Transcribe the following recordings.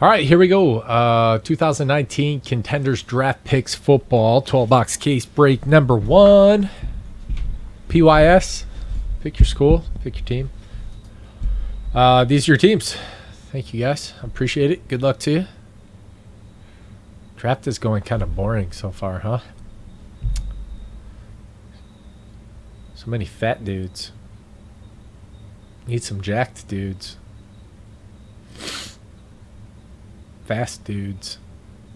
All right, here we go. 2019 Contenders Draft Picks Football 12-box case break number 1. PYS, pick your school, pick your team. These are your teams. Thank you, guys. I appreciate it. Good luck to you. Draft is going kind of boring so far, huh? So many fat dudes. Need some jacked dudes. Fast dudes.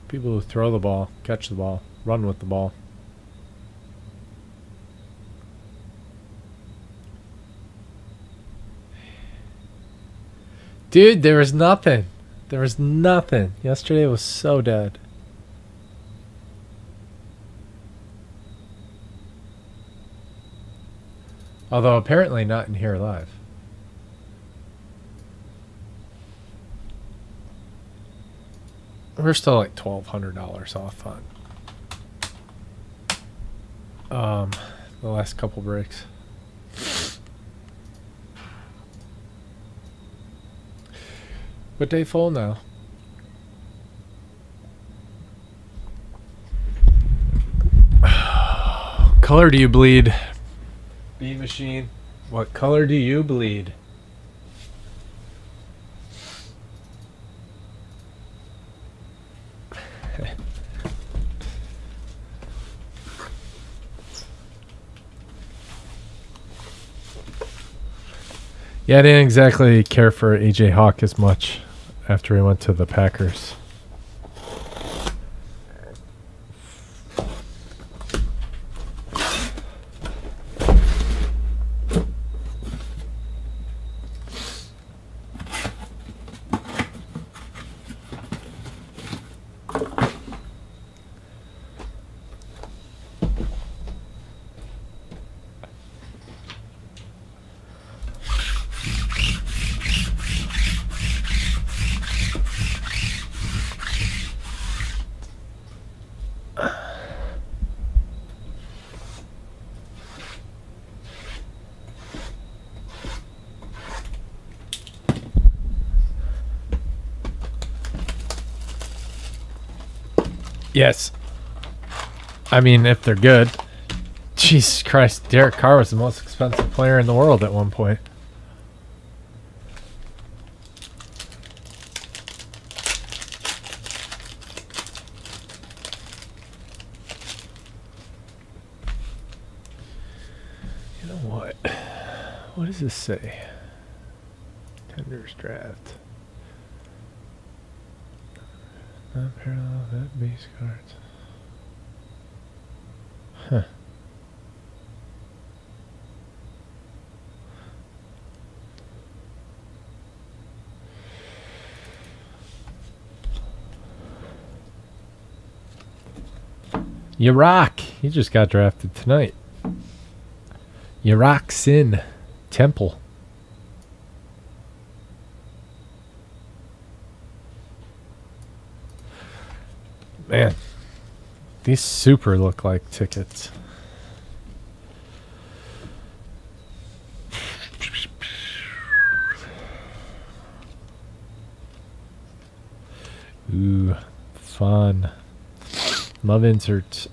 People who throw the ball, catch the ball, run with the ball. Dude, there is nothing. There is nothing. Yesterday was so dead. Although apparently not in here live. We're still like $1,200 off on the last couple breaks. What day full now? Color do you bleed? B machine. What color do you bleed? Yeah, I didn't exactly care for AJ Hawk as much after he went to the Packers. Yes. I mean, if they're good. Jesus Christ, Derek Carr was the most expensive player in the world at one point. You know what? What does this say? Contenders draft. Parallel that base cards. Huh. You rock. He just got drafted tonight. You rock, Sin. Temple. Man, these super look like tickets. Ooh, fun. Love inserts.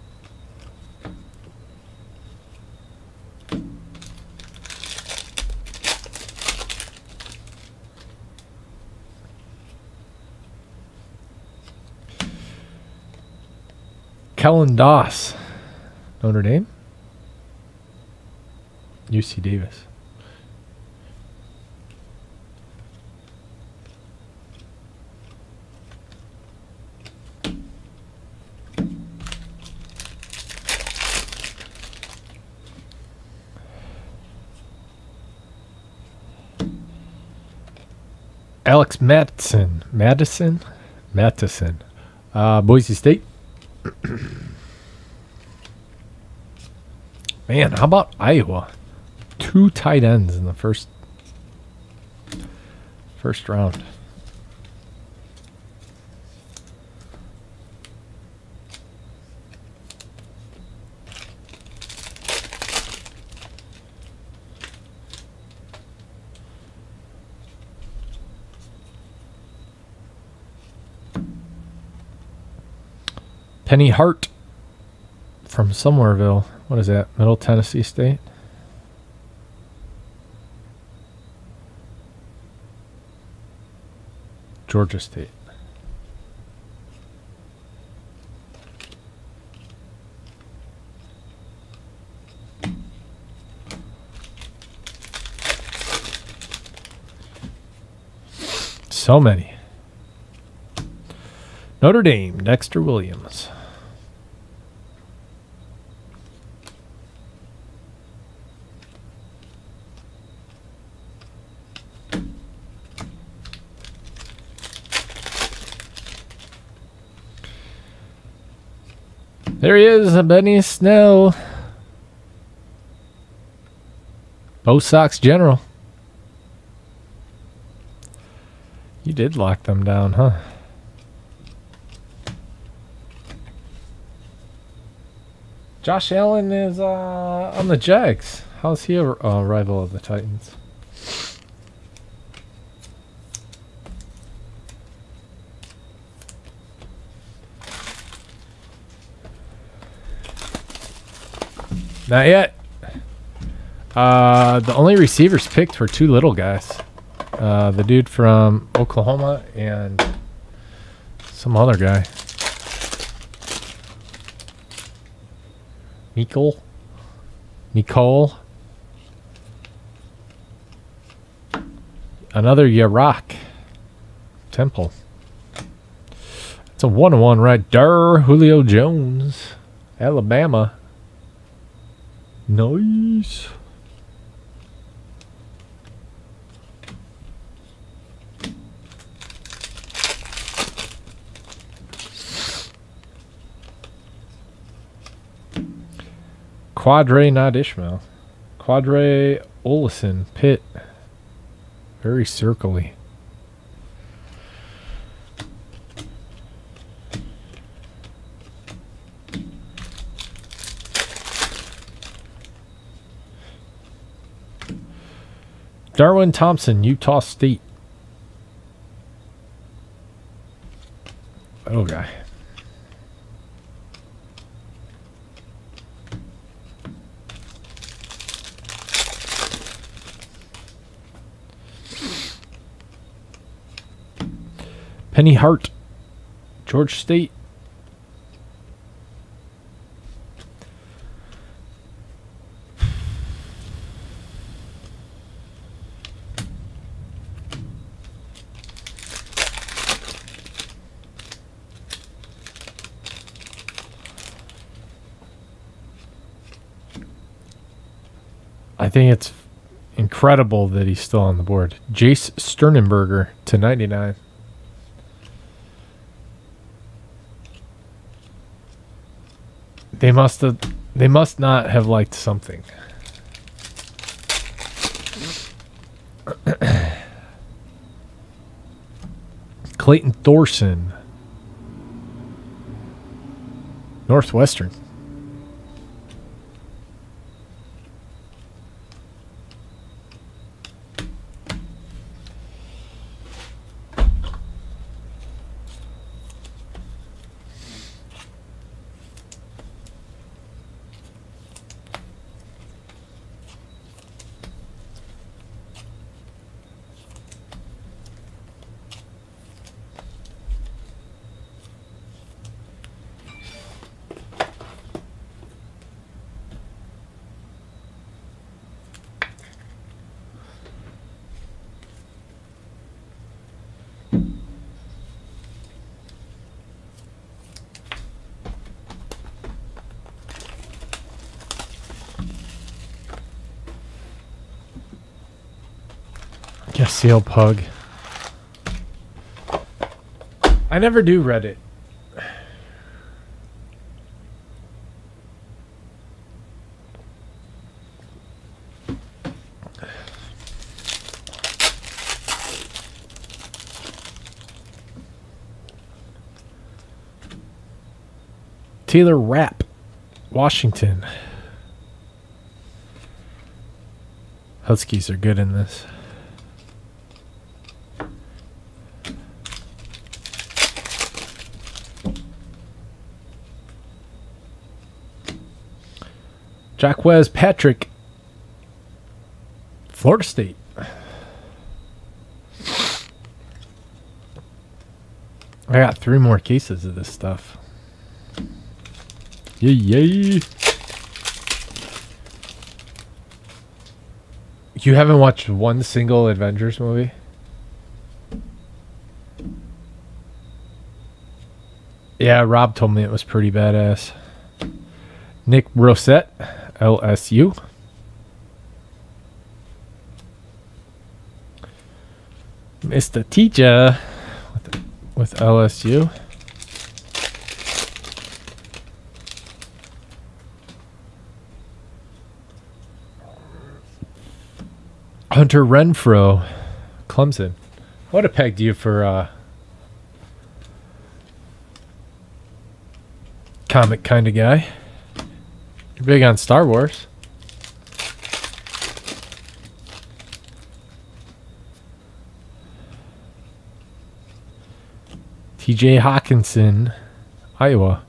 Kellen Doss, Notre Dame, UC Davis. Alex Madison, Boise State. Man, how about Iowa? 2 tight ends in the first round. Penny Hart from Somerville. What is that? Middle Tennessee State. Georgia State. So many. Notre Dame, Dexter Williams. There he is, Benny Snell. Bo Sox General. You did lock them down, huh? Josh Allen is on the Jags. How's he a rival of the Titans? Not yet. The only receivers picked were two little guys. The dude from Oklahoma and some other guy. Nicole. Another Yarok. Temple. It's a 1-1 right there. Julio Jones. Alabama. Nice. Qadree, not Ishmael. Qadree Ollison, Pitt. Very circly. Darwin Thompson, Utah State. Oh, guy. Penny Hart, Georgia State. I think it's incredible that he's still on the board. Jace Sternenberger to 99. They must not have liked something. Clayton Thorson, Northwestern. Seal Pug. I never do Reddit. Taylor Rapp, Washington. Huskies are good in this. Jacquez Patrick, Florida State. I got 3 more cases of this stuff. Yay, yay. You haven't watched one single Avengers movie? Yeah, Rob told me it was pretty badass. Nick Brosette, LSU. Mr. Teacher with LSU. Hunter Renfrow, Clemson. What a peg to you for comic kind of guy. You're big on Star Wars. TJ Hawkinson, Iowa.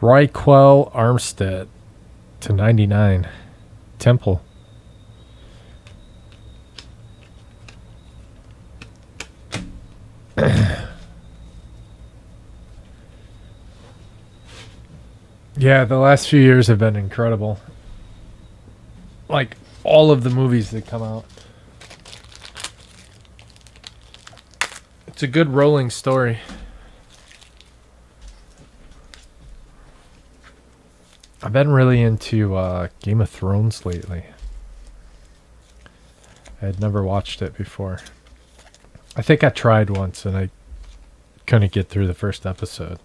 Ryquell Armstead /99, Temple. Yeah, the last few years have been incredible. Like all of the movies that come out. It's a good rolling story. I've been really into Game of Thrones lately. I had never watched it before. I think I tried once and I couldn't get through the first episode.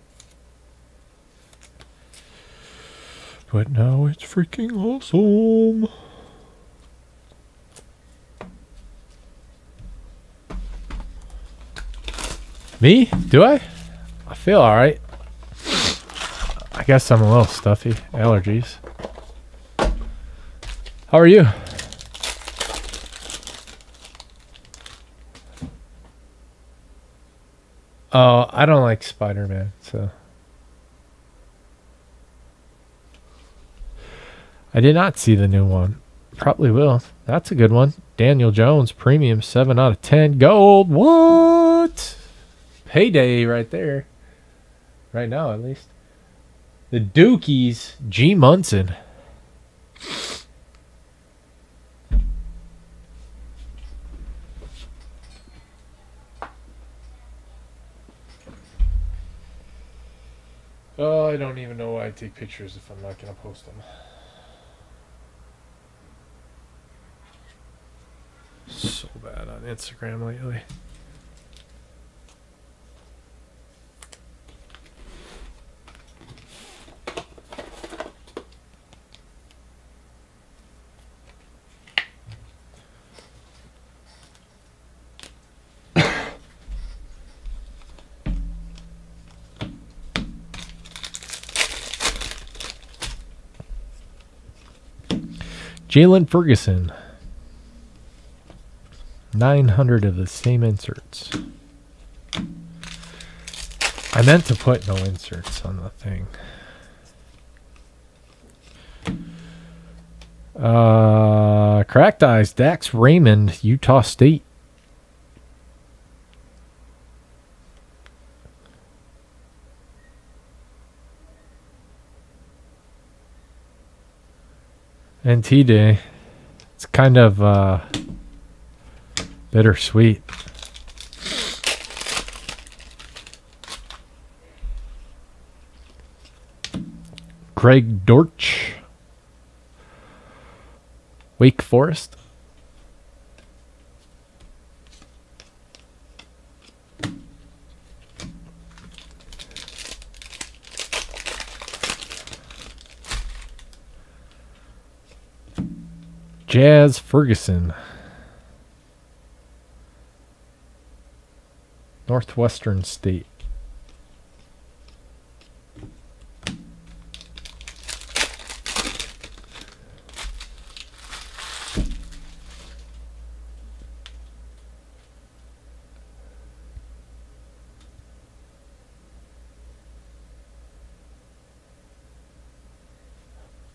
But now it's freaking awesome. Me? Do I? I feel alright. I guess I'm a little stuffy. Allergies. How are you? Oh, I don't like Spider-Man, so. I did not see the new one. Probably will. That's a good one. Daniel Jones, premium, 7/10. Gold. What? Payday right there. Right now, at least. The Dukies, G. Munson. Oh, I don't even know why I take pictures if I'm not going to post them. So bad on Instagram lately. Jalen Ferguson, 900 of the same inserts. I meant to put no inserts on the thing. Cracked Eyes, Dax Raymond, Utah State. NT Day. It's kind of bittersweet. Greg Dortch, Wake Forest. Jazz Ferguson, Northwestern State.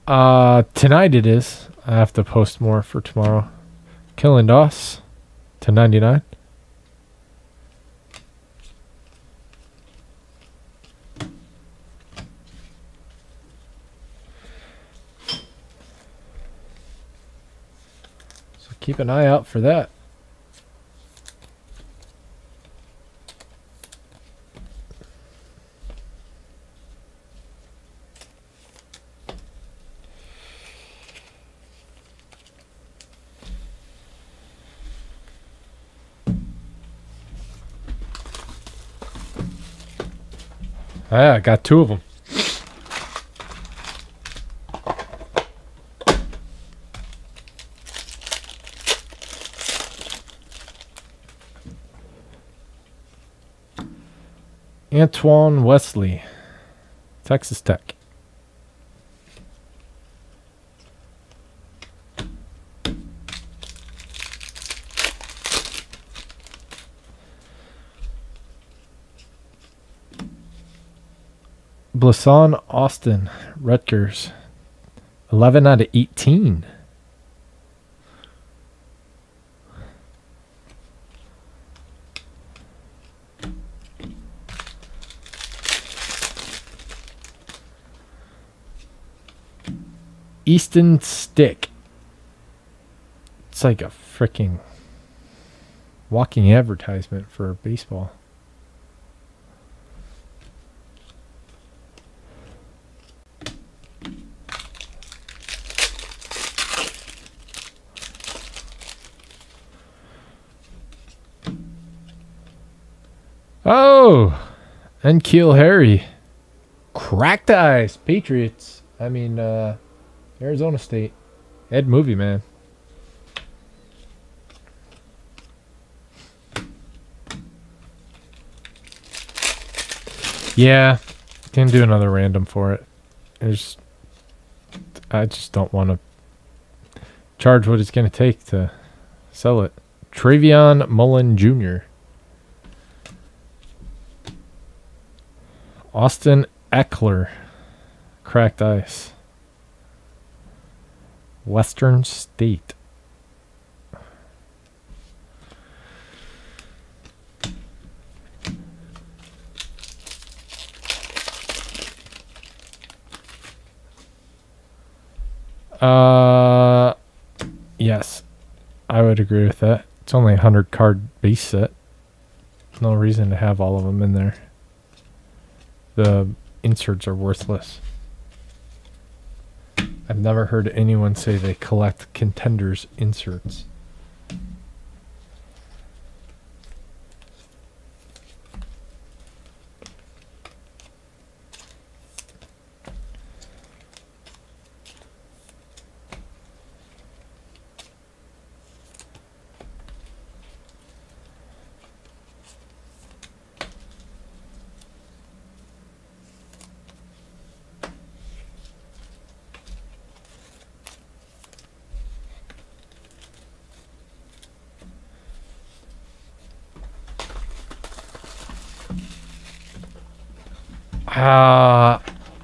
Tonight it is. I have to post more for tomorrow. Kellen Doss to 99. So keep an eye out for that. Yeah, I got two of them. Antoine Wesley, Texas Tech. Blesson Austin, Rutgers, 11 out of 18. Easton Stick. It's like a freaking walking advertisement for baseball. Oh, and N'Keal Harry, cracked ice, Patriots. I mean, Arizona State, Ed Movie Man. Yeah, can do another random for it. I just don't want to charge what it's gonna take to sell it. Trevion Mullen Jr. Austin Eckler, cracked ice. Western State. Yes, I would agree with that. It's only a 100 card base set. There's no reason to have all of them in there. The inserts are worthless. I've never heard anyone say they collect Contenders inserts.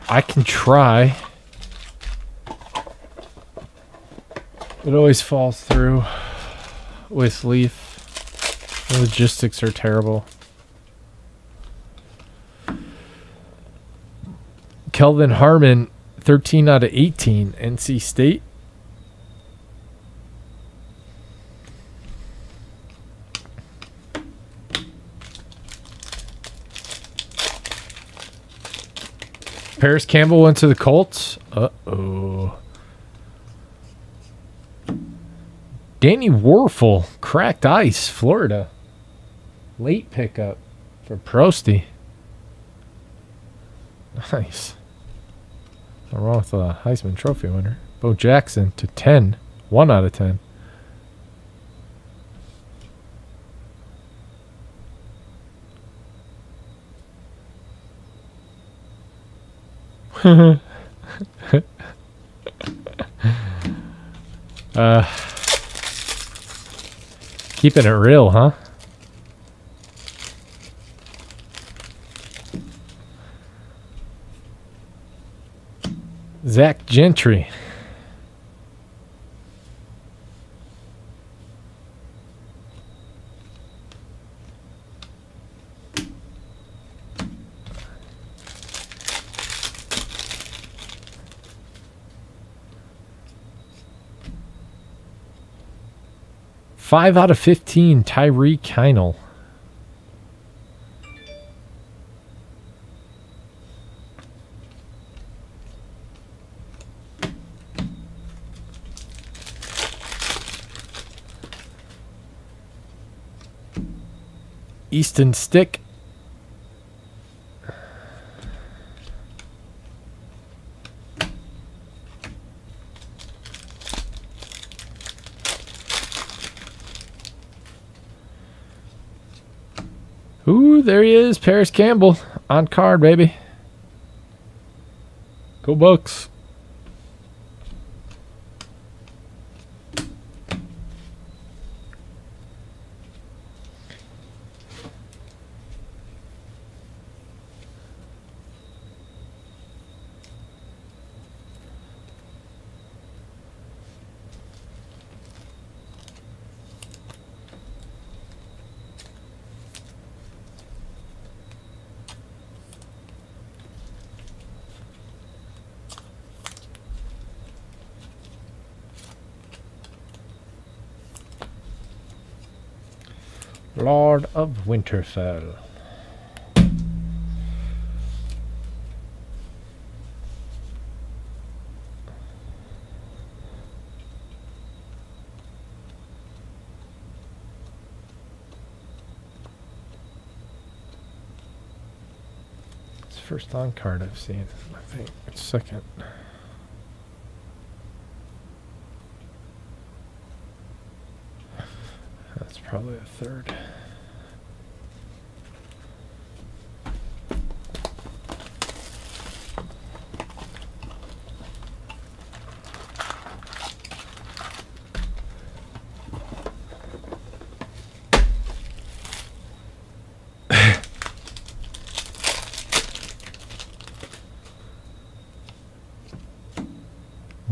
I can try. It always falls through with Leaf. The logistics are terrible. Kelvin Harmon, 13 out of 18, NC State. Parris Campbell went to the Colts. Uh-oh. Danny Werfel, cracked ice, Florida. Late pickup for Prosty. Nice. Nothing wrong with a Heisman Trophy winner. Bo Jackson to 10. 1 out of 10. Keeping it real, huh? Zach Gentry. 5 out of 15, Tyreek Heinel. Easton Stick. Ooh, there he is, Parris Campbell. On card, baby. Go Bucks. Lord of Winterfell. It's the first on card I've seen. I think it's second. That's probably a third.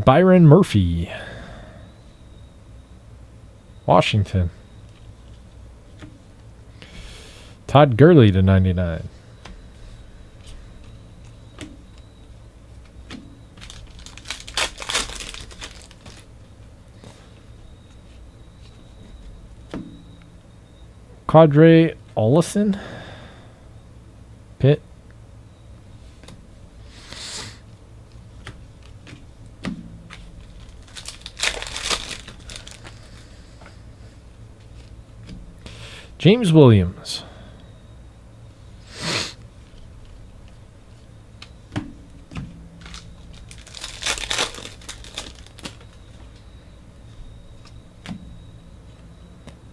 Byron Murphy, Washington. Todd Gurley /99. Qadree Ollison, Pitt. James Williams.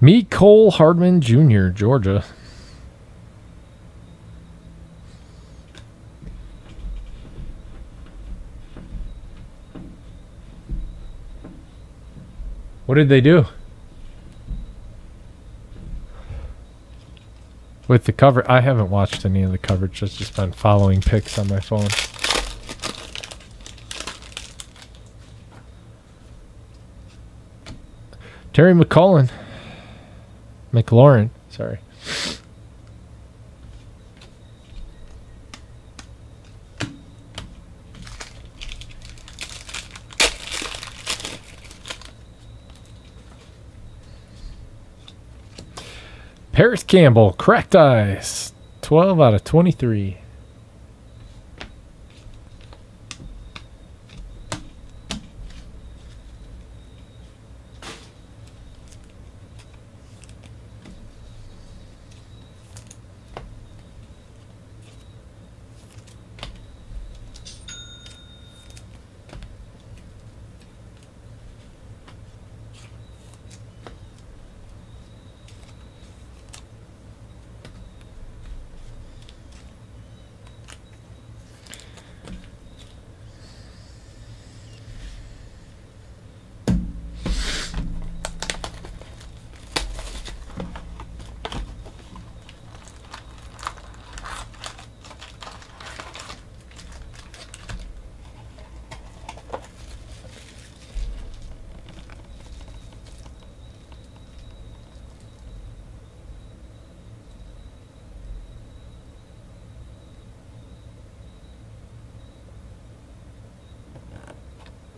Mecole Hardman Jr., Georgia. What did they do with the cover? I haven't watched any of the coverage. I've just been following picks on my phone. Terry McLaurin, sorry. Parris Campbell, cracked ice, 12 out of 23.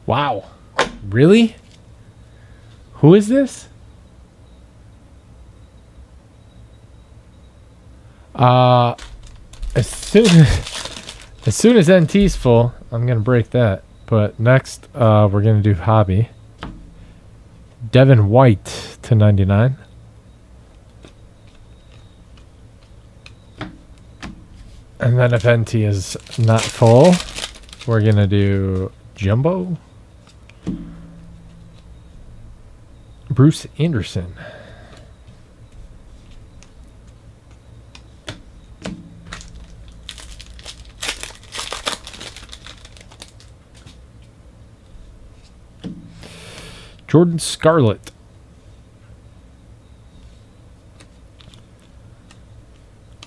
Wow. Really? Who is this? As soon as NT's full, I'm going to break that. But next, we're going to do hobby. Devin White /99. And then if NT is not full, we're going to do Jumbo. Bruce Anderson. Jordan Scarlett.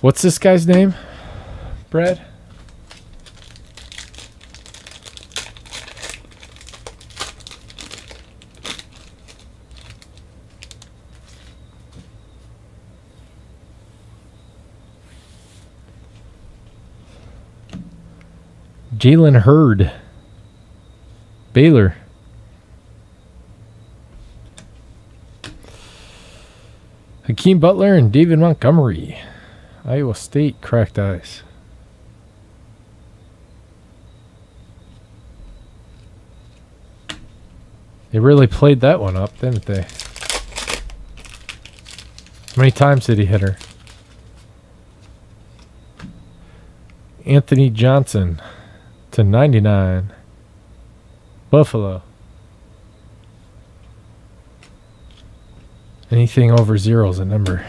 What's this guy's name, Brad? Jalen Hurd. Baylor. Hakeem Butler and David Montgomery. Iowa State, cracked ice. They really played that one up, didn't they? How many times did he hit her? Anthony Johnson /99. Buffalo. Anything over zero is a number.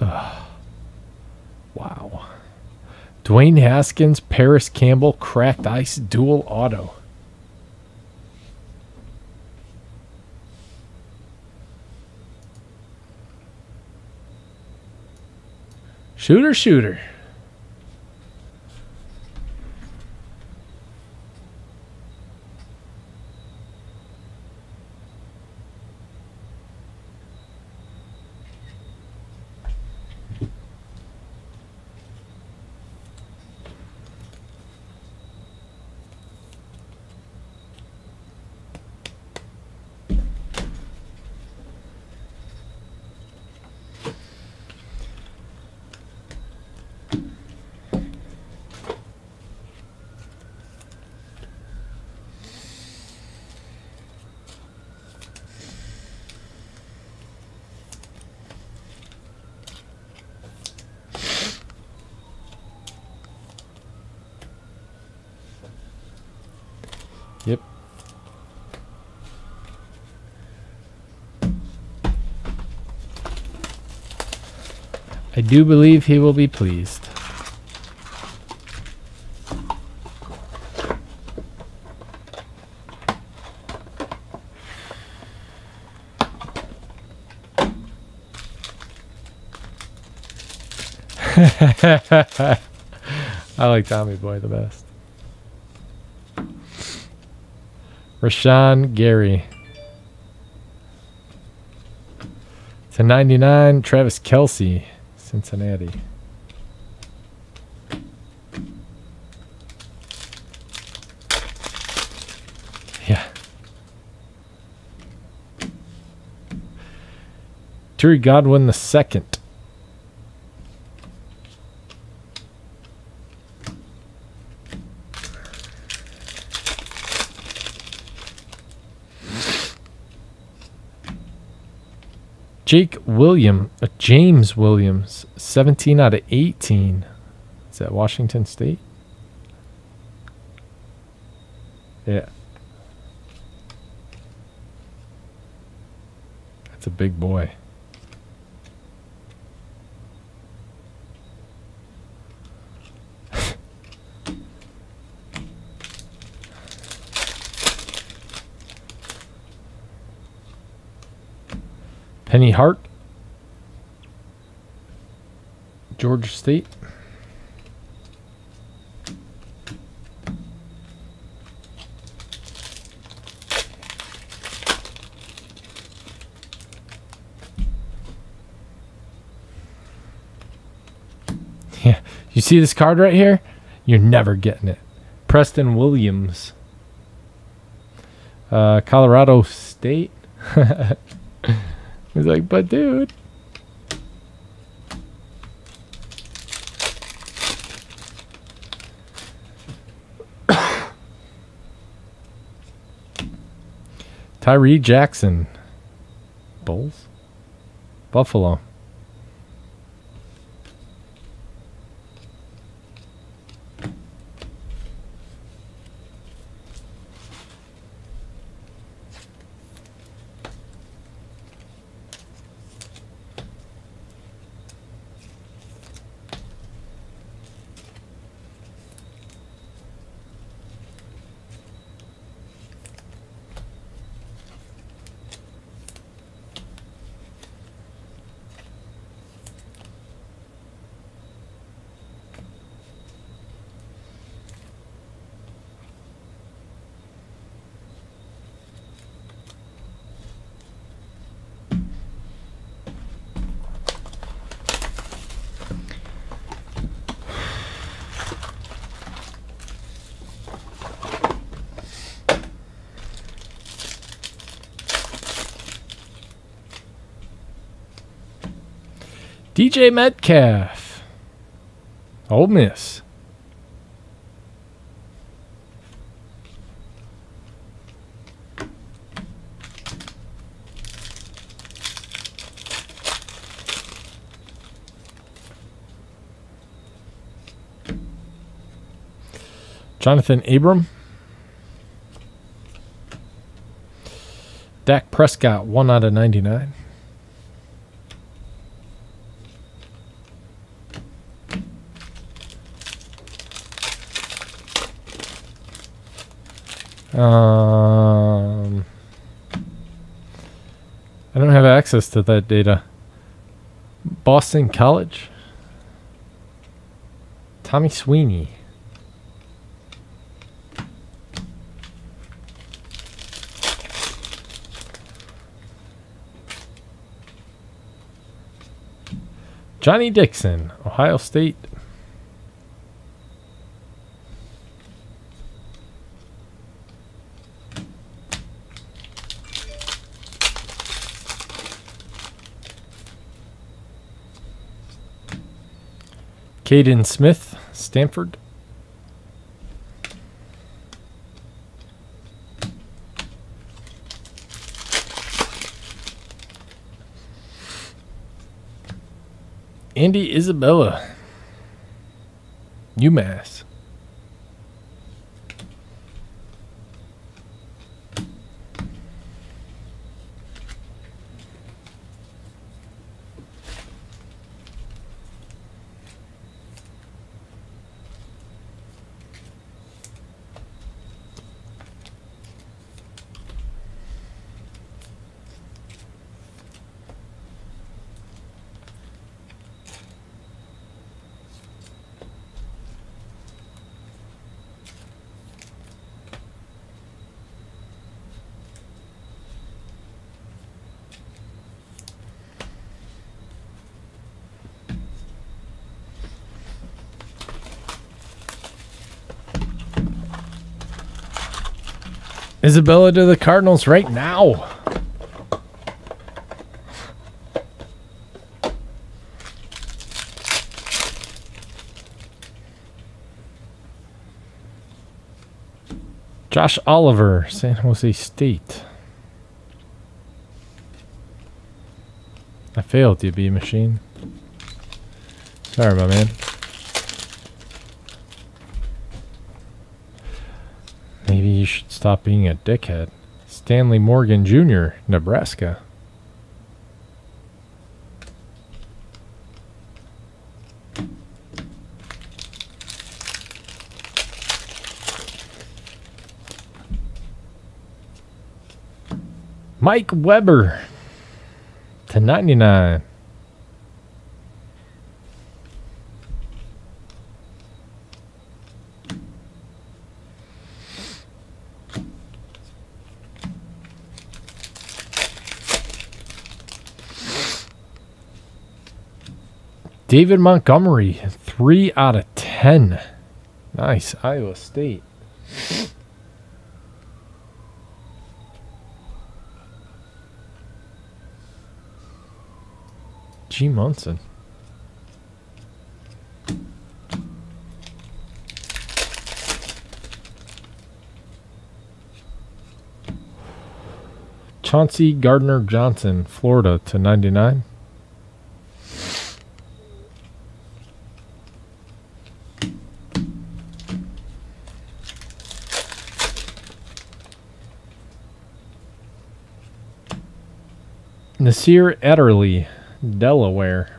Ugh. Wow. Dwayne Haskins, Parris Campbell, cracked ice, dual auto. Shooter. I do believe he will be pleased. I like Tommy Boy the best. Rashawn Gary. /99, Travis Kelce. Cincinnati. Yeah. Terry Godwin II. James Williams, 17/18. Is that Washington State? Yeah. That's a big boy. Penny Hart, Georgia State. see this card right here? You're never getting it. Preston Williams. Colorado State. He's like, but dude. Tyree Jackson. Bulls? Buffalo. DJ Metcalf. Ole Miss. Jonathan Abram. Dak Prescott, 1/99. I don't have access to that data. Boston College. Tommy Sweeney. Johnny Dixon, Ohio State. Caden Smith, Stanford. Andy Isabella, UMass. Isabella to the Cardinals right now. Josh Oliver, San Jose State. I failed, DB machine. Sorry, my man. You should stop being a dickhead. Stanley Morgan Jr., Nebraska. Mike Weber, 2/99. David Montgomery, 3/10. 10. Nice. Iowa State. G. Munson. Chauncey Gardner-Johnson, Florida /99. Nasir Adderley, Delaware.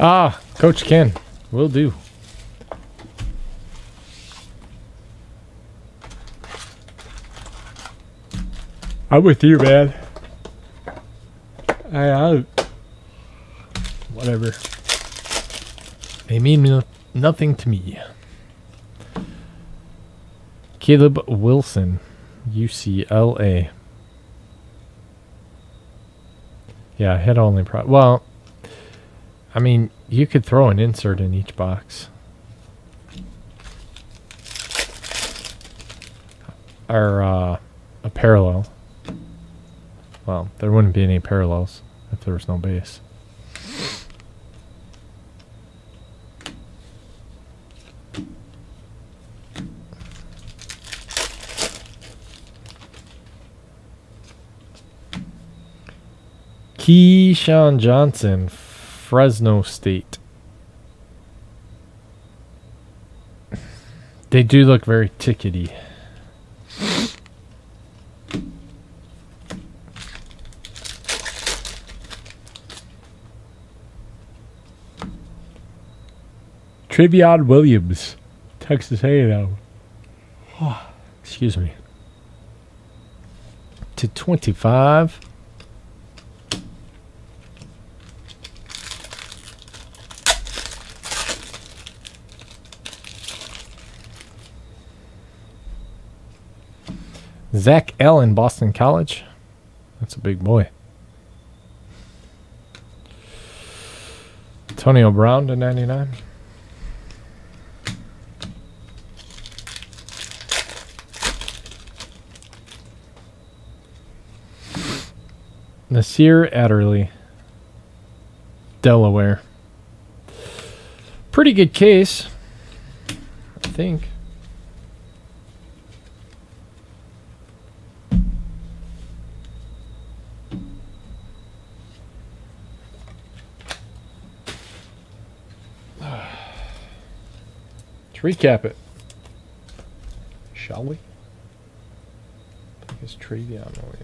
Ah, Coach Ken. Will do. I'm with you, man. I whatever. They mean nothing to me. Caleb Wilson, UCLA. Yeah, hit only pro. Well, I mean, you could throw an insert in each box. Or a parallel. Well, there wouldn't be any parallels if there was no base. Keyshawn Johnson, Fresno State. They do look very tickety. Trevion Williams, Texas A&M. Oh, excuse me. /25. Zach Allen, Boston College. That's a big boy. Antonio Brown /99. Nasir Adderley, Delaware. Pretty good case, I think. Recap it, shall we? I think it's Trevion Williams.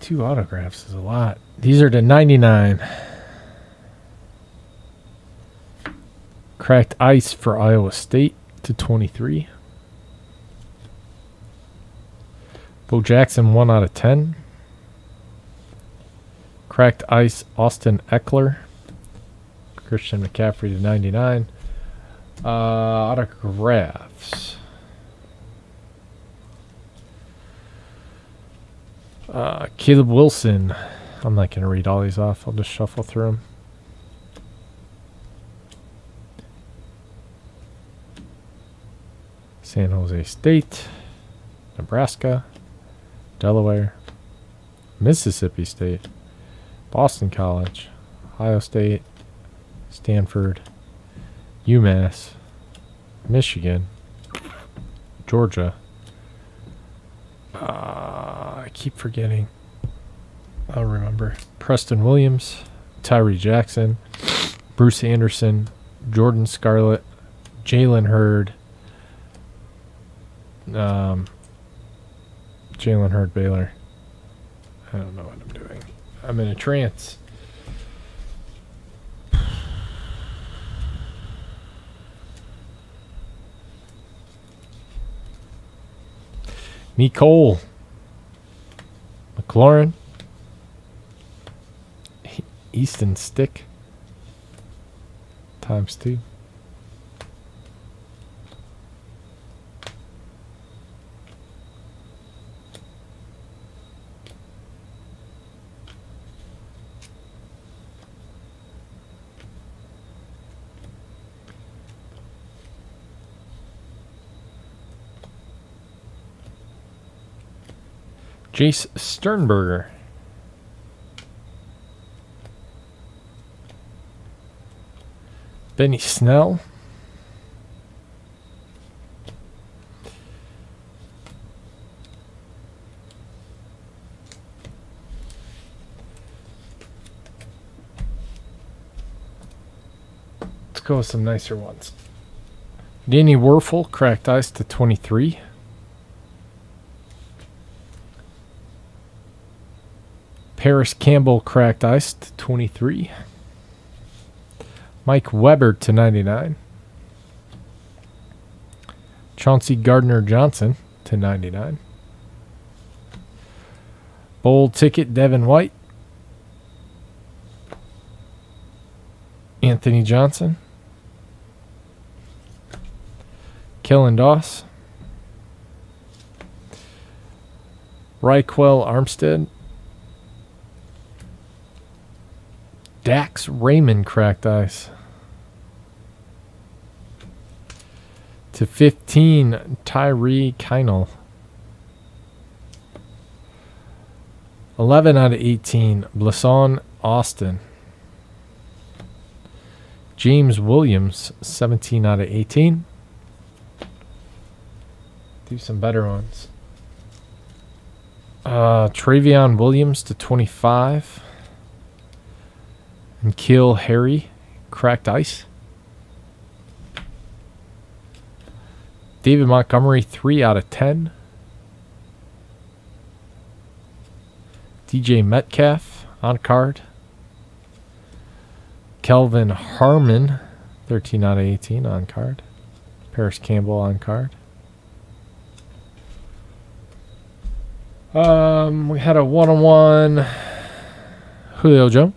Two autographs is a lot. These are /99. Cracked ice for Iowa State /23. Bo Jackson 1/10. Cracked ice Austin Eckler. Christian McCaffrey /99. Autographs. Caleb Wilson. I'm not going to read all these off. I'll just shuffle through them. San Jose State, Nebraska, Delaware, Mississippi State, Boston College, Ohio State, Stanford, UMass, Michigan, Georgia. I keep forgetting. I'll remember. Preston Williams, Tyree Jackson, Bruce Anderson, Jordan Scarlett, Jalen Hurd. Jalen Hurd, Baylor. I don't know what I'm doing. I'm in a trance. Nicole McLaurin, Easton Stick ×2. Jace Sternenberger, Benny Snell, let's go with some nicer ones. Danny Werfel, cracked ice /23. Parris Campbell, cracked ice /23. Mike Weber /99. Chauncey Gardner-Johnson /99. Bowl ticket, Devin White. Anthony Johnson. Kellen Doss. Ryquell Armstead. Dax Raymond, cracked ice /15, Tyree Kynel. 11 out of 18, Blason Austin. James Williams, 17 out of 18. Do some better ones. Travion Williams /25. And Kill Harry, cracked ice. David Montgomery, 3 out of 10. DJ Metcalf, on card. Kelvin Harmon, 13 out of 18, on card. Parris Campbell, on card. We had a one-on-one Julio Jones.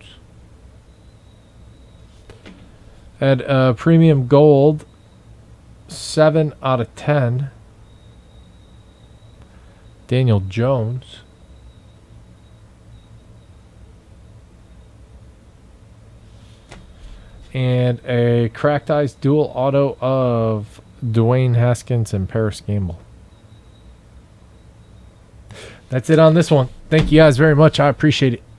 At premium gold, 7 out of 10. Daniel Jones. And a cracked ice dual auto of Dwayne Haskins and Parris Campbell. That's it on this one. Thank you guys very much. I appreciate it.